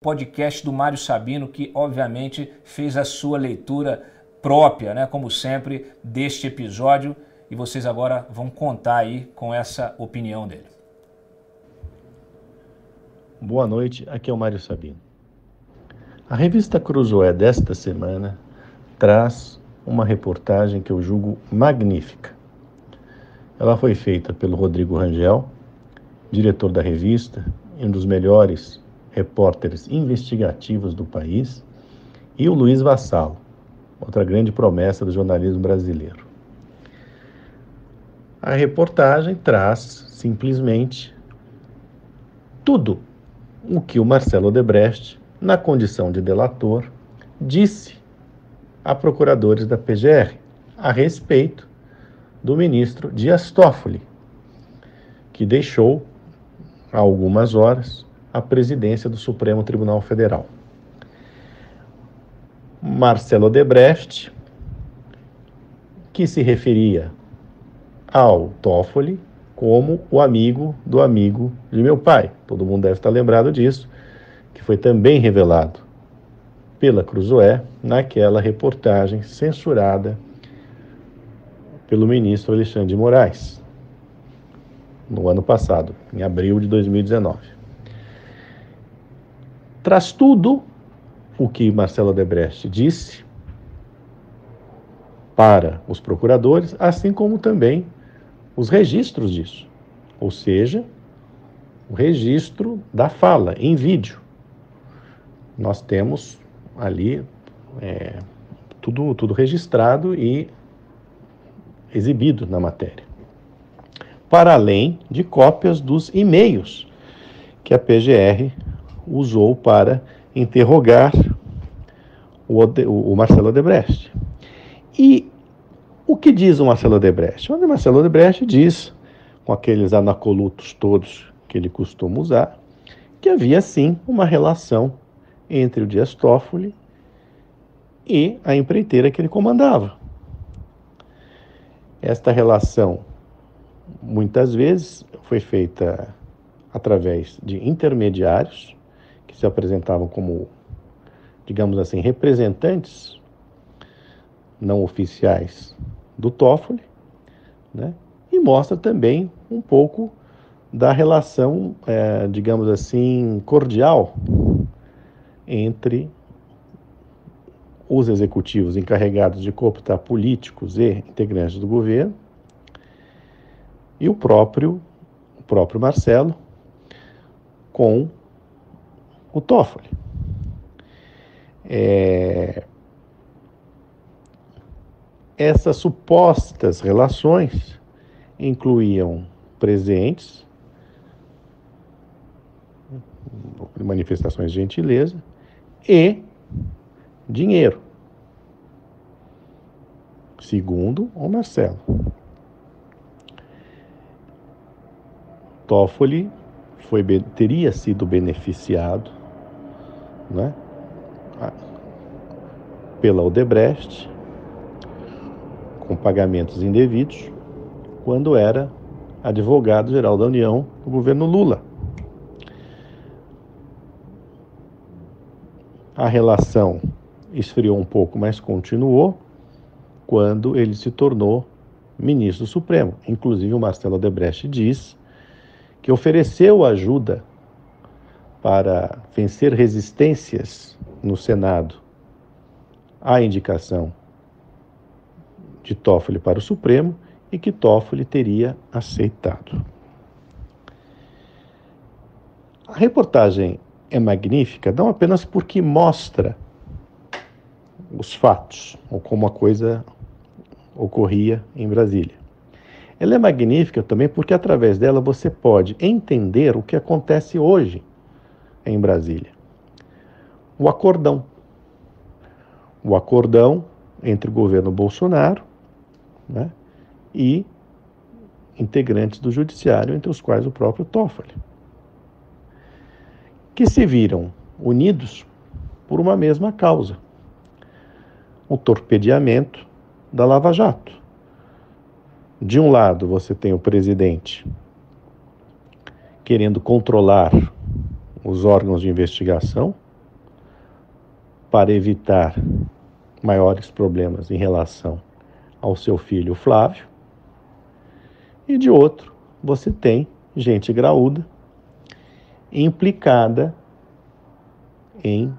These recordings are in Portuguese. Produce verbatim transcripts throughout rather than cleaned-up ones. podcast do Mário Sabino, que obviamente fez a sua leitura própria, né, como sempre, deste episódio, e vocês agora vão contar aí com essa opinião dele. Boa noite, aqui é o Mário Sabino. A revista Cruzoé desta semana traz uma reportagem que eu julgo magnífica. Ela foi feita pelo Rodrigo Rangel, diretor da revista, um dos melhores repórteres investigativos do país, e o Luiz Vassalo, outra grande promessa do jornalismo brasileiro. A reportagem traz, simplesmente, tudo o que o Marcelo Odebrecht, na condição de delator, disse a procuradores da P G R a respeito do ministro Dias Toffoli, que deixou, há algumas horas, a presidência do Supremo Tribunal Federal. Marcelo Odebrecht, que se referia ao Toffoli como o amigo do amigo de meu pai. Todo mundo deve estar lembrado disso, que foi também revelado pela Cruzoé naquela reportagem censurada pelo ministro Alexandre de Moraes, no ano passado, em abril de dois mil e dezenove. Traz tudo o que Marcelo Odebrecht disse para os procuradores, assim como também os registros disso, ou seja, o registro da fala em vídeo. Nós temos ali é, tudo, tudo registrado e exibido na matéria, para além de cópias dos e-mails que a P G R usou para interrogar o, Ode, o Marcelo Odebrecht. E o que diz o Marcelo Odebrecht? O Marcelo Odebrecht diz, com aqueles anacolutos todos que ele costuma usar, que havia sim uma relação entre o Dias Toffoli e a empreiteira que ele comandava. Esta relação, muitas vezes, foi feita através de intermediários que se apresentavam como, digamos assim, representantes não oficiais do Toffoli, né? E mostra também um pouco da relação, é, digamos assim, cordial entre os executivos encarregados de cooptar políticos e integrantes do governo e o próprio, o próprio Marcelo com o Toffoli. É... Essas supostas relações incluíam presentes, manifestações de gentileza e dinheiro, segundo o Marcelo. Toffoli foi, teria sido beneficiado, né, pela Odebrecht com pagamentos indevidos quando era advogado-geral da União do governo Lula. A relação esfriou um pouco, mas continuou quando ele se tornou ministro do Supremo. Inclusive, o Marcelo Odebrecht diz que ofereceu ajuda para vencer resistências no Senado à indicação de Toffoli para o Supremo e que Toffoli teria aceitado. A reportagem é magnífica não apenas porque mostra os fatos, ou como a coisa ocorria em Brasília. Ela é magnífica também porque através dela você pode entender o que acontece hoje em Brasília. O acordão. O acordão entre o governo Bolsonaro, né, e integrantes do judiciário, entre os quais o próprio Toffoli, que se viram unidos por uma mesma causa, o torpedeamento da Lava Jato. De um lado, você tem o presidente querendo controlar os órgãos de investigação, para evitar maiores problemas em relação ao seu filho Flávio. E de outro, você tem gente graúda implicada em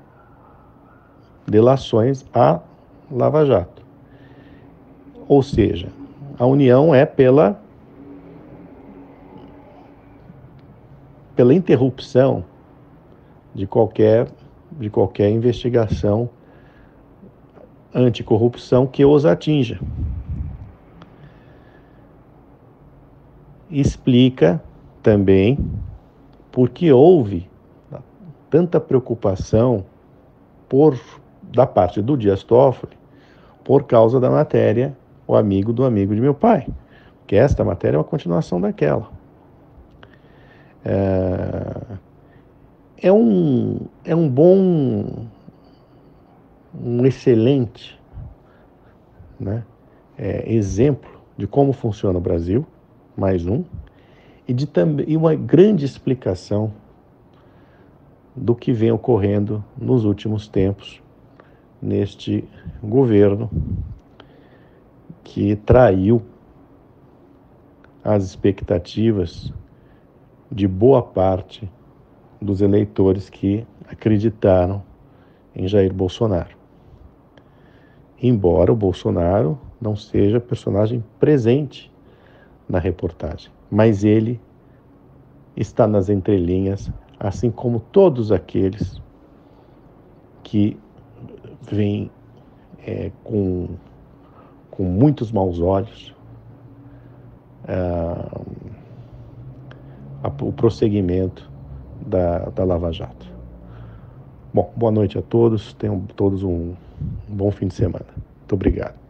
delações à Lava Jato. Ou seja, a união é pela, pela interrupção de qualquer, de qualquer investigação anticorrupção que os atinja. Explica também porque houve tanta preocupação por, da parte do Dias Toffoli por causa da matéria O Amigo do Amigo de Meu Pai, porque esta matéria é uma continuação daquela. É... É um, é um bom, um excelente né, é, exemplo de como funciona o Brasil, mais um, e, de, e uma grande explicação do que vem ocorrendo nos últimos tempos neste governo que traiu as expectativas de boa parte dos eleitores que acreditaram em Jair Bolsonaro. Embora o Bolsonaro não seja personagem presente na reportagem, mas ele está nas entrelinhas, assim como todos aqueles que vêm é, com, com muitos maus olhos ah, o prosseguimento Da, da Lava Jato. Bom, boa noite a todos, tenham todos um bom fim de semana. Muito obrigado.